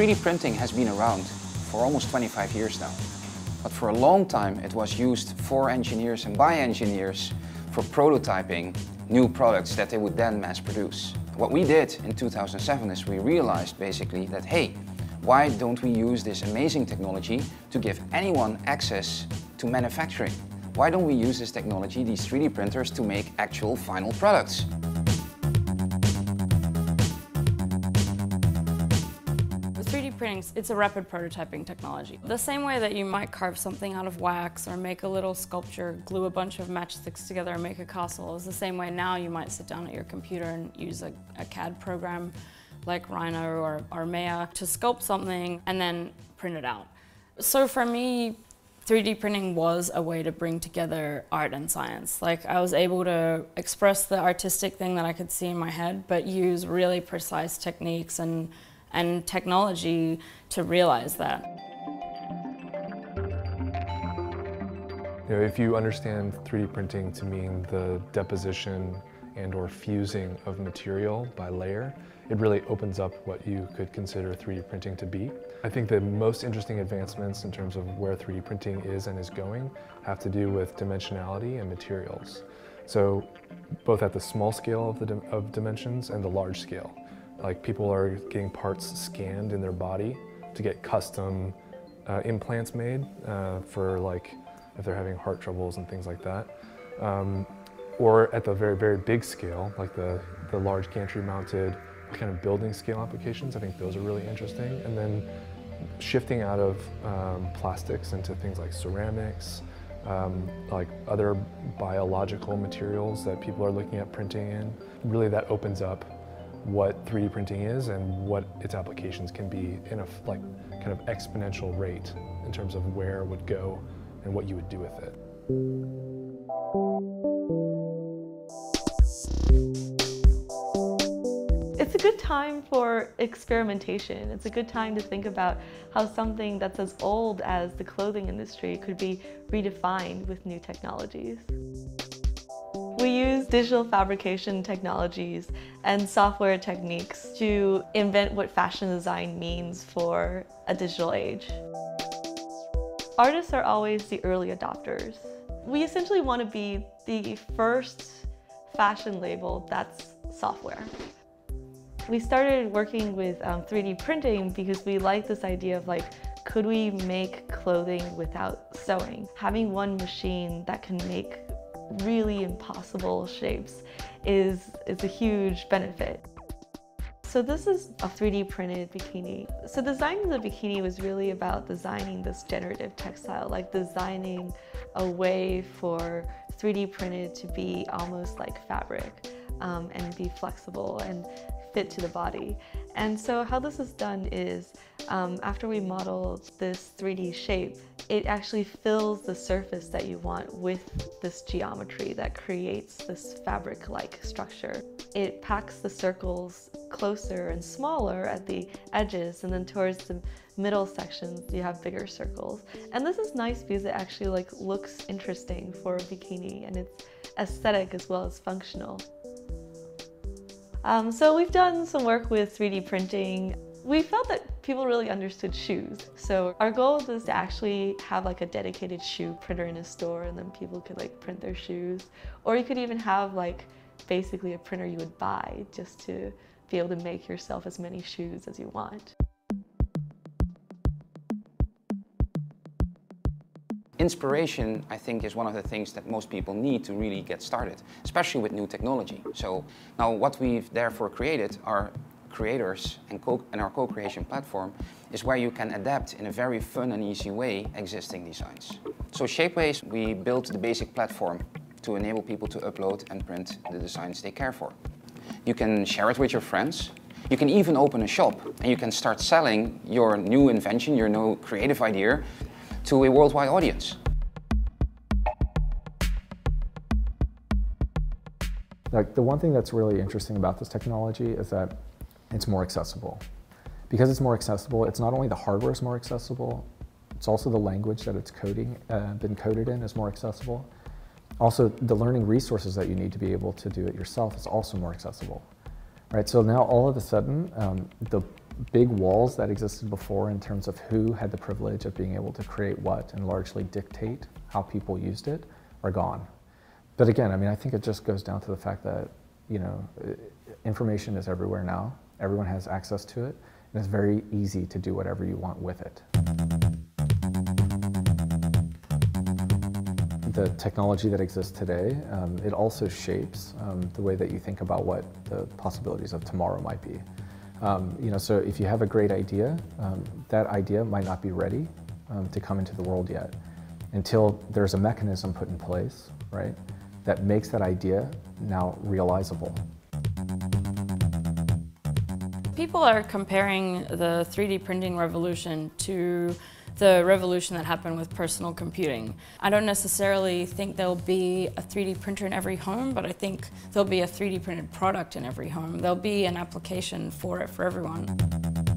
3D printing has been around for almost 25 years now. But for a long time it was used for engineers and by engineers for prototyping new products that they would then mass produce. What we did in 2007 is we realized basically that, hey, why don't we use this amazing technology to give anyone access to manufacturing? Why don't we use this technology, these 3D printers, to make actual final products? Printing, it's a rapid prototyping technology. The same way that you might carve something out of wax or make a little sculpture, glue a bunch of matchsticks together and make a castle, is the same way now you might sit down at your computer and use a CAD program like Rhino or Armea to sculpt something and then print it out. So for me, 3D printing was a way to bring together art and science. Like, I was able to express the artistic thing that I could see in my head, but use really precise techniques and technology to realize that. You know, if you understand 3D printing to mean the deposition and/or fusing of material by layer, it really opens up what you could consider 3D printing to be. I think the most interesting advancements in terms of where 3D printing is and is going have to do with dimensionality and materials. So, both at the small scale of dimensions and the large scale. Like, people are getting parts scanned in their body to get custom implants made for, like, if they're having heart troubles and things like that. Or at the very, very big scale, like the large gantry mounted kind of building scale applications. I think those are really interesting. And then shifting out of plastics into things like ceramics, like other biological materials that people are looking at printing in. Really, that opens up what 3D printing is and what its applications can be in a like kind of exponential rate in terms of where it would go and what you would do with it. It's a good time for experimentation. It's a good time to think about how something that's as old as the clothing industry could be redefined with new technologies. We use digital fabrication technologies and software techniques to invent what fashion design means for a digital age. Artists are always the early adopters. We essentially want to be the first fashion label that's software. We started working with 3D printing because we like this idea of, like, could we make clothing without sewing? Having one machine that can make really impossible shapes is a huge benefit. So this is a 3D printed bikini. So designing the bikini was really about designing this generative textile, like designing a way for 3D printed to be almost like fabric and be flexible and fit to the body. And so how this is done is after we model this 3D shape, it actually fills the surface that you want with this geometry that creates this fabric-like structure. It packs the circles closer and smaller at the edges, and then towards the middle sections you have bigger circles. And this is nice because it actually, like, looks interesting for a bikini, and it's aesthetic as well as functional. So we've done some work with 3D printing. We felt that people really understood shoes. So our goal was to actually have, like, a dedicated shoe printer in a store, and then people could, like, print their shoes. Or you could even have, like, basically a printer you would buy just to be able to make yourself as many shoes as you want. Inspiration, I think, is one of the things that most people need to really get started, especially with new technology. So now what we've therefore created are creators and our co-creation platform is where you can adapt in a very fun and easy way existing designs. So Shapeways, we built the basic platform to enable people to upload and print the designs they care for. You can share it with your friends. You can even open a shop and you can start selling your new invention, your new creative idea to a worldwide audience. Like, the one thing that's really interesting about this technology is that it's more accessible. Because it's more accessible, it's not only the hardware is more accessible, it's also the language that it's been coded in is more accessible. Also, the learning resources that you need to be able to do it yourself is also more accessible, right? So now all of a sudden, the big walls that existed before in terms of who had the privilege of being able to create what and largely dictate how people used it are gone. But again, I mean, I think it just goes down to the fact that, you know, information is everywhere now. Everyone has access to it, and it's very easy to do whatever you want with it. The technology that exists today, it also shapes the way that you think about what the possibilities of tomorrow might be. You know, so if you have a great idea, that idea might not be ready to come into the world yet until there's a mechanism put in place, right, that makes that idea now realizable. People are comparing the 3D printing revolution to the revolution that happened with personal computing. I don't necessarily think there'll be a 3D printer in every home, but I think there'll be a 3D printed product in every home. There'll be an application for it for everyone.